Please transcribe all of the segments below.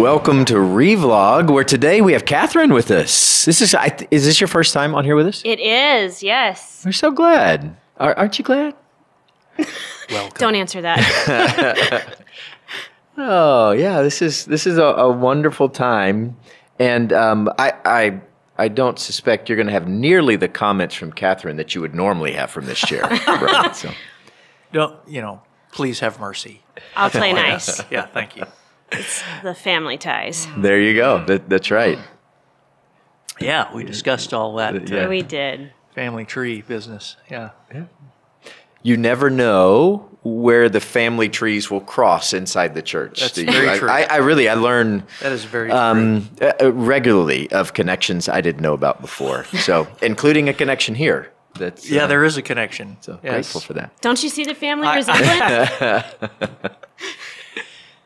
Welcome to Revlog, where today we have Catherine with us. Is this your first time on here with us? It is, yes. We're so glad. Aren't you glad? Welcome. Don't answer that. Oh yeah, this is a wonderful time, and I don't suspect you're going to have nearly the comments from Catherine that you would normally have from this chair. Right? So. Don't, you know, please have mercy. I'll play nice. Yeah, thank you. It's the family ties. There you go. That's right. Yeah, we discussed all that. Yeah. We did. Family tree business. Yeah. Yeah. You never know where the family trees will cross inside the church. That's very true. I learn that is very true. Regularly of connections I didn't know about before. So, including a connection here. That's, yeah, there is a connection. So yes. Grateful for that. Don't you see the family resemblance?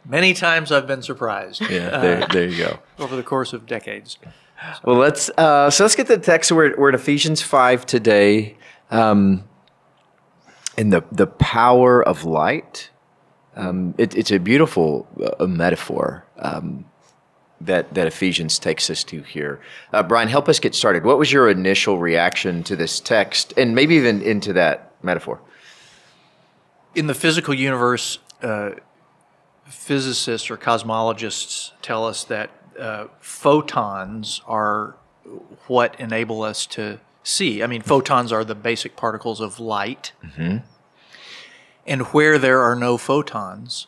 Many times I've been surprised. Yeah, there you go. Over the course of decades. So. Well, let's get to the text. We're at Ephesians 5 today. And the power of light, it's a beautiful metaphor that Ephesians takes us to here. Brian, help us get started. What was your initial reaction to this text and maybe even into that metaphor? In the physical universe, physicists or cosmologists tell us that photons are what enable us to see. I mean, photons are the basic particles of light. Mm-hmm. And where there are no photons,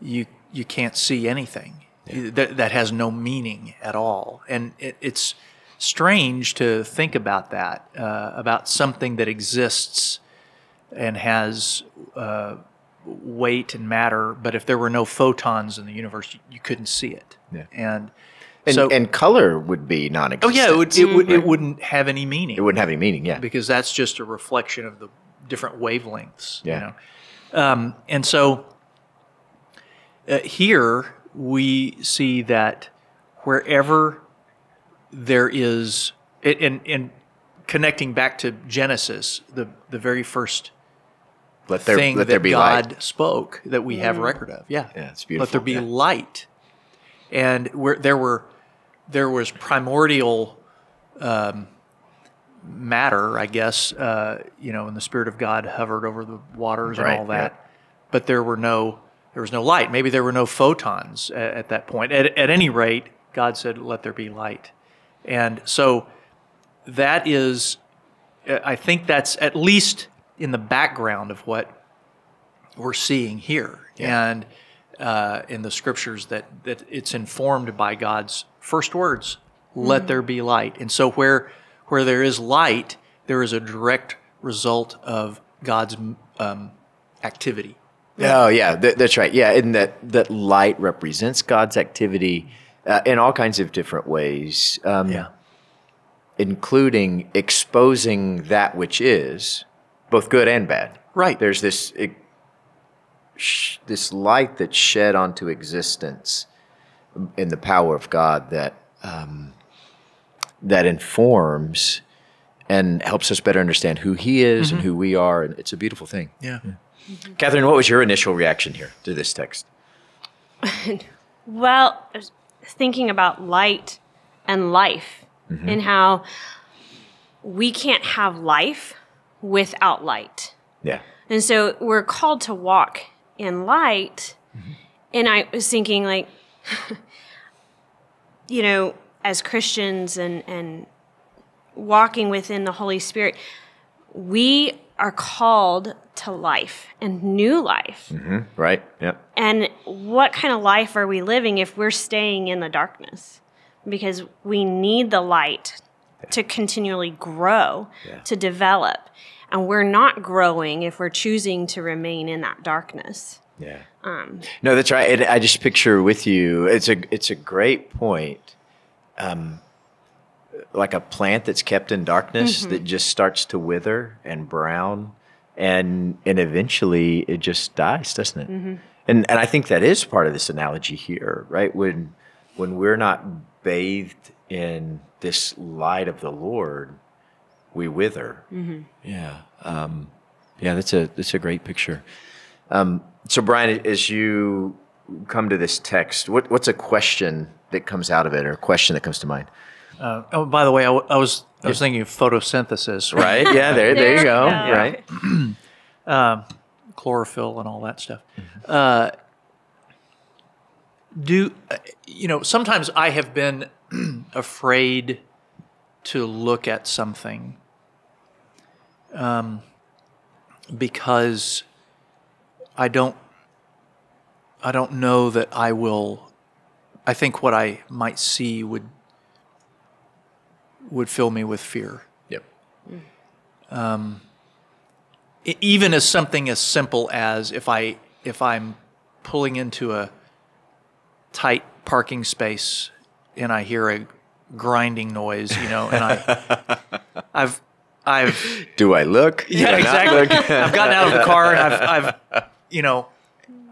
you can't see anything. Yeah. That has no meaning at all. And it's strange to think about that, about something that exists and has weight and matter, but if there were no photons in the universe, you couldn't see it. Yeah. And color would be non-existent. Oh yeah, it wouldn't have any meaning. It wouldn't have any meaning, yeah. Because that's just a reflection of the different wavelengths. Yeah. You know? And so here we see that wherever there is, and connecting back to Genesis, the very first thing that God spoke that we have record of. Yeah. Yeah, it's beautiful. Let there be light. And there was primordial matter, I guess, you know, and the Spirit of God hovered over the waters and all that. Yeah. But there was no light. Maybe there were no photons at that point. At any rate, God said, "Let there be light." And so that is, I think that's at least in the background of what we're seeing here. Yeah. And in the scriptures that it's informed by God's first words, let there be light. And so where there is light, there is a direct result of God's activity. Oh, yeah, that's right. Yeah, and that light represents God's activity in all kinds of different ways, including exposing that which is both good and bad. Right. There's this light that's shed onto existence in the power of God that informs and helps us better understand who He is and who we are, and it's a beautiful thing. Yeah. Catherine, what was your initial reaction here to this text? Well, I was thinking about light and life and how we can't have life without light. Yeah. And so we're called to walk in light, and I was thinking, like, you know, as Christians and walking within the Holy Spirit, we are called to life and new life. Mm-hmm. Right, yep. And what kind of life are we living if we're staying in the darkness? Because we need the light to continually grow, to develop. And we're not growing if we're choosing to remain in that darkness. Yeah. No, that's right. I just picture with you, it's a great point. Like a plant that's kept in darkness that just starts to wither and brown, and eventually it just dies, doesn't it? And I think that is part of this analogy here, right? When we're not bathed in this light of the Lord, we wither. Yeah. Yeah, that's a great picture. So Brian, as you come to this text, what's a question that comes out of it, or a question that comes to mind? Oh, by the way, I was thinking of photosynthesis, right? Yeah, there you go, right? Chlorophyll and all that stuff. Sometimes I have been afraid to look at something because I don't know that I will. I think what I might see would fill me with fear. Yep. Even as something as simple as if I'm pulling into a tight parking space and I hear a grinding noise, and I've do I look? Yeah, exactly. Look? I've gotten out of the car and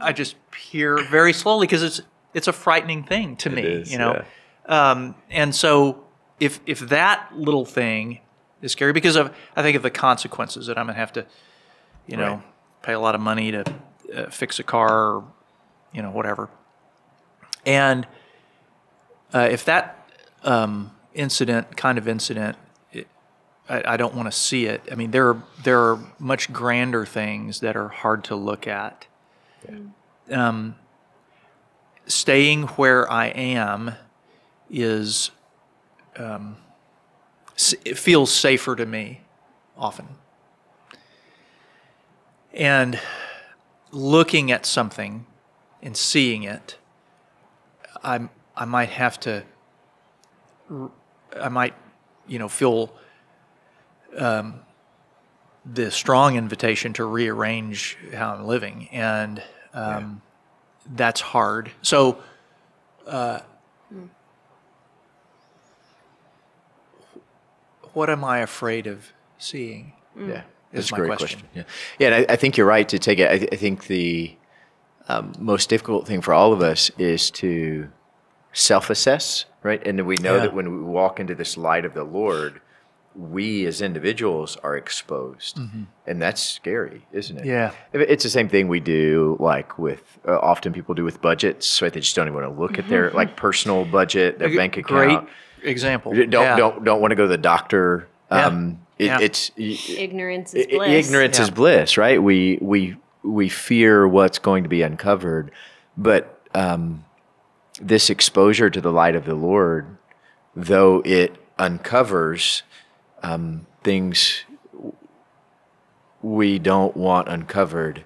I just peer very slowly because it's a frightening thing to me, Yeah. And so if that little thing is scary, because I think of the consequences that I'm going to have to, pay a lot of money to fix a car, or, whatever. And if that kind of incident, I don't want to see it. I mean, there are much grander things that are hard to look at. Yeah. Staying where I am is... it feels safer to me often. And looking at something and seeing it, I might feel the strong invitation to rearrange how I'm living, and that's hard. So what am I afraid of seeing? Yeah, that's a great question. Yeah, and I think you're right to take it. I think the most difficult thing for all of us is to self-assess, right? And we know that when we walk into this light of the Lord, we as individuals are exposed, and that's scary, isn't it? Yeah, it's the same thing we do, like with often people do with budgets, right? They just don't even want to look at their personal budget, their bank account. Great example. Don't want to go to the doctor. Ignorance is bliss. Ignorance is bliss, right? We fear what's going to be uncovered, but this exposure to the light of the Lord, though it uncovers things we don't want uncovered,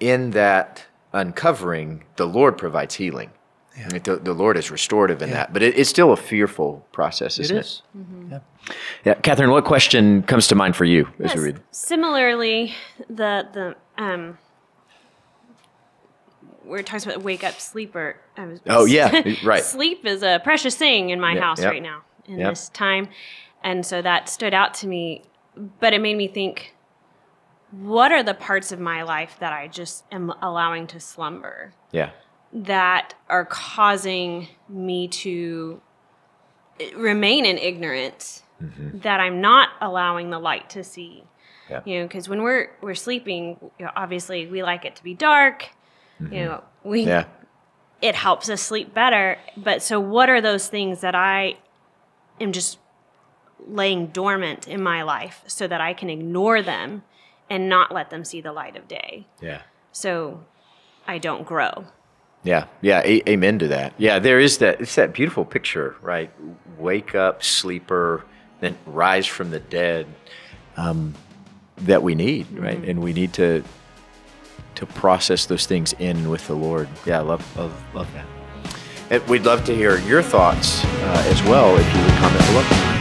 in that uncovering, the Lord provides healing. Yeah. I mean, the Lord is restorative in that, but it's still a fearful process, isn't it? It is. Yeah, Catherine, what question comes to mind for you as we read? Similarly, the we're talking about wake up, sleeper. Sleep is a precious thing in my house right now in this time, and so that stood out to me. But it made me think: what are the parts of my life that I just am allowing to slumber? Yeah. That are causing me to remain in ignorance, that I'm not allowing the light to see. Yeah. Because when we're sleeping, obviously we like it to be dark. It helps us sleep better. But so, what are those things that I am just laying dormant in my life so that I can ignore them and not let them see the light of day? Yeah. So I don't grow. Yeah, amen to that. Yeah, there is that. It's that beautiful picture, right? Wake up, sleeper, then rise from the dead. That we need, right? And we need to process those things in with the Lord. Yeah, I love that. And we'd love to hear your thoughts as well if you would comment below.